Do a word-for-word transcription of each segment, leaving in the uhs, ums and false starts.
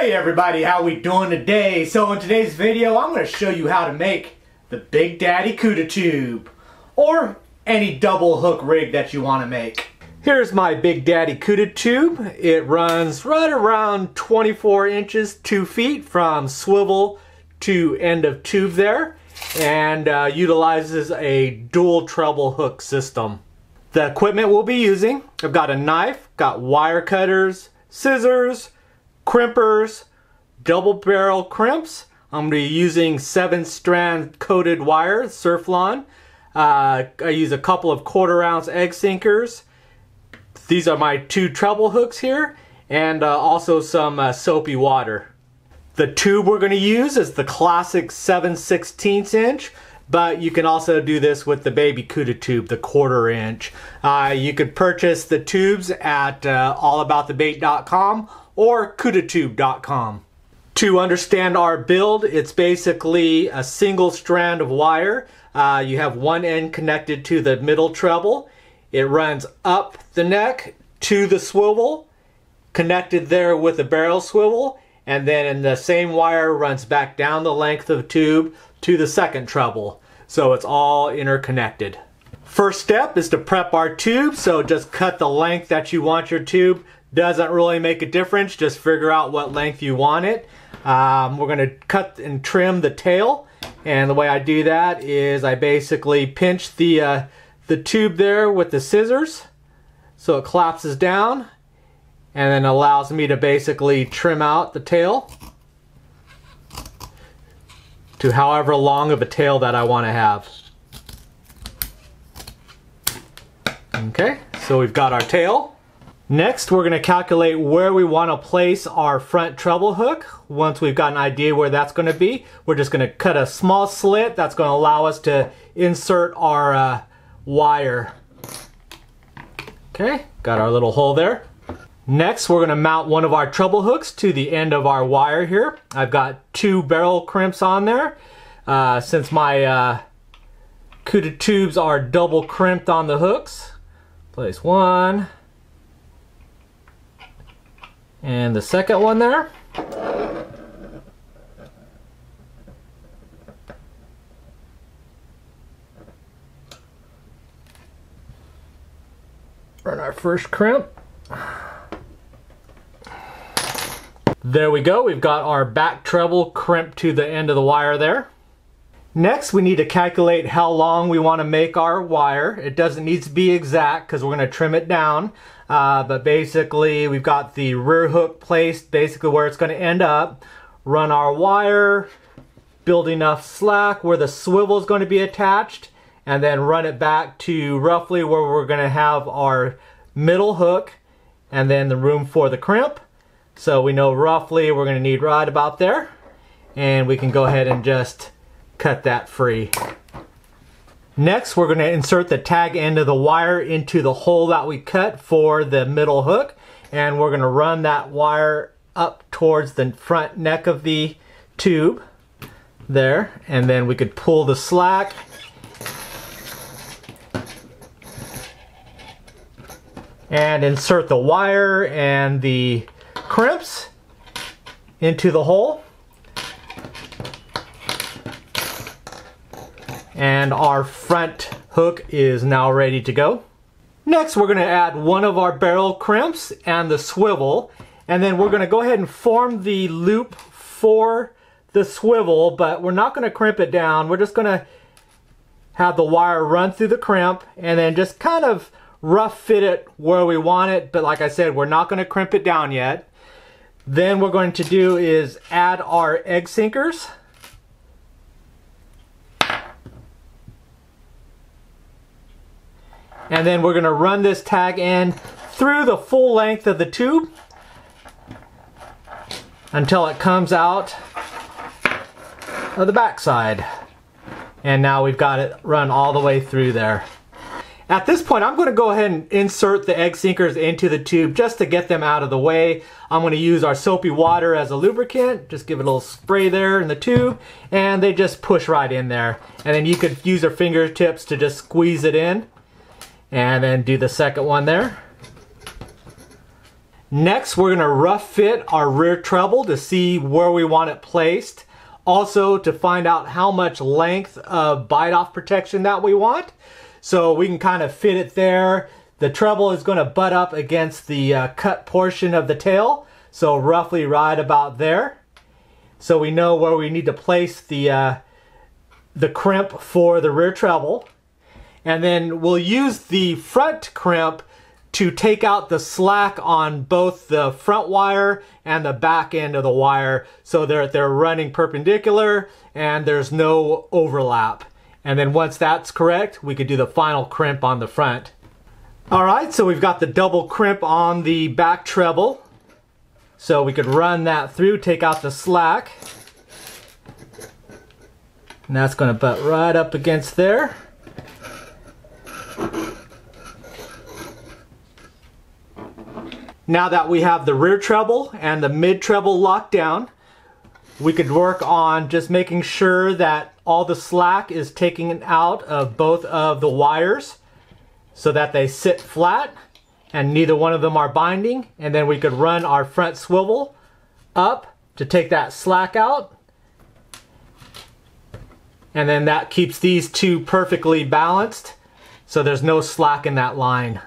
Hey everybody, how we doing today? So in today's video, I'm going to show you how to make the Big Daddy Cudatube, or any double hook rig that you want to make. Here's my Big Daddy Cudatube. It runs right around twenty-four inches, two feet from swivel to end of tube there, and uh, utilizes a dual treble hook system. The equipment we'll be using, I've got a knife, got wire cutters, scissors, crimpers, double barrel crimps. I'm going to be using seven strand coated wire, Surflon. Uh, I use a couple of quarter ounce egg sinkers. These are my two treble hooks here, and uh, also some uh, soapy water. The tube we're going to use is the classic seven sixteenths inch, but you can also do this with the baby Cudatube, the quarter inch. Uh, you could purchase the tubes at uh, all about the bait dot com or cudatube dot com. To understand our build, it's basically a single strand of wire. Uh, you have one end connected to the middle treble. It runs up the neck to the swivel, connected there with a barrel swivel, and then in the same wire runs back down the length of the tube to the second treble. So it's all interconnected. First step is to prep our tube, so just cut the length that you want your tube. Doesn't really make a difference, just figure out what length you want it. Um, we're gonna cut and trim the tail, and the way I do that is I basically pinch the, uh, the tube there with the scissors so it collapses down and then allows me to basically trim out the tail to however long of a tail that I want to have. Okay, so we've got our tail. Next, we're going to calculate where we want to place our front treble hook. Once we've got an idea where that's going to be, we're just going to cut a small slit that's going to allow us to insert our uh, wire. Okay, got our little hole there. Next, we're going to mount one of our treble hooks to the end of our wire here. I've got two barrel crimps on there. Uh, since my uh, Cudatubes are double crimped on the hooks, place one and the second one there. Run our first crimp. There we go, we've got our back treble crimped to the end of the wire there. Next, we need to calculate how long we want to make our wire. It doesn't need to be exact because we're going to trim it down, uh, but basically we've got the rear hook placed basically where it's going to end up. Run our wire, build enough slack where the swivel is going to be attached, and then run it back to roughly where we're going to have our middle hook and then the room for the crimp. So we know roughly we're going to need right about there, and we can go ahead and just cut that free. Next, we're going to insert the tag end of the wire into the hole that we cut for the middle hook, and we're going to run that wire up towards the front neck of the tube there, and then we could pull the slack and insert the wire and the crimps into the hole, and our front hook is now ready to go. Next, we're going to add one of our barrel crimps and the swivel, and then we're going to go ahead and form the loop for the swivel, but we're not going to crimp it down. We're just going to have the wire run through the crimp and then just kind of rough fit it where we want it, but like I said, we're not going to crimp it down yet. Then we're going to do is add our egg sinkers. And then we're going to run this tag end through the full length of the tube until it comes out of the backside. And now we've got it run all the way through there. At this point, I'm going to go ahead and insert the egg sinkers into the tube just to get them out of the way. I'm going to use our soapy water as a lubricant. Just give it a little spray there in the tube, and they just push right in there. And then you could use your fingertips to just squeeze it in, and then do the second one there. Next, we're gonna rough fit our rear treble to see where we want it placed. Also, to find out how much length of bite-off protection that we want. So we can kind of fit it there. The treble is gonna butt up against the uh, cut portion of the tail. So roughly right about there. So we know where we need to place the, uh, the crimp for the rear treble. And then we'll use the front crimp to take out the slack on both the front wire and the back end of the wire so that they're running perpendicular and there's no overlap. And then once that's correct, we could do the final crimp on the front. All right, so we've got the double crimp on the back treble. So we could run that through, take out the slack. And that's gonna butt right up against there. Now that we have the rear treble and the mid treble locked down, we could work on just making sure that all the slack is taken out of both of the wires so that they sit flat and neither one of them are binding. And then we could run our front swivel up to take that slack out. And then that keeps these two perfectly balanced so there's no slack in that line.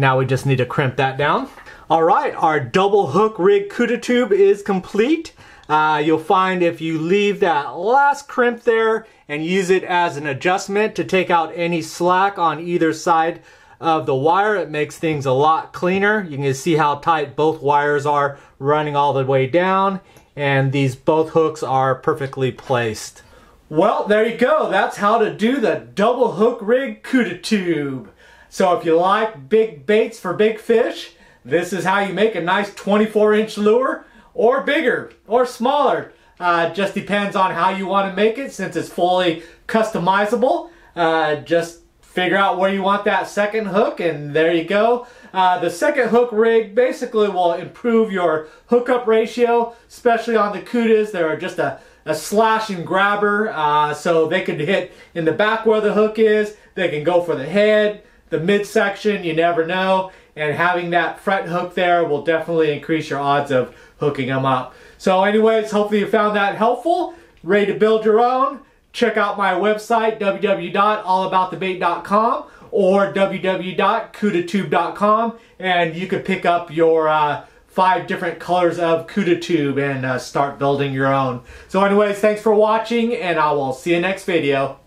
Now we just need to crimp that down. All right, our double hook rig cuda tube is complete. Uh, you'll find if you leave that last crimp there and use it as an adjustment to take out any slack on either side of the wire, it makes things a lot cleaner. You can see how tight both wires are running all the way down, and these both hooks are perfectly placed. Well, there you go. That's how to do the double hook rig cuda tube. So if you like big baits for big fish, this is how you make a nice twenty-four inch lure, or bigger or smaller. Uh, just depends on how you want to make it, since it's fully customizable. Uh, just figure out where you want that second hook and there you go. Uh, the second hook rig basically will improve your hookup ratio, especially on the cudas. They're just a, a slash and grabber, uh, so they can hit in the back where the hook is, they can go for the head, the midsection, you never know, and having that front hook there will definitely increase your odds of hooking them up. So anyways, hopefully you found that helpful. Ready to build your own? Check out my website, w w w dot all about the bait dot com or w w w dot cudatube dot com, and you can pick up your uh, five different colors of cuda tube and uh, start building your own. So anyways, thanks for watching, and I will see you next video.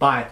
Bye.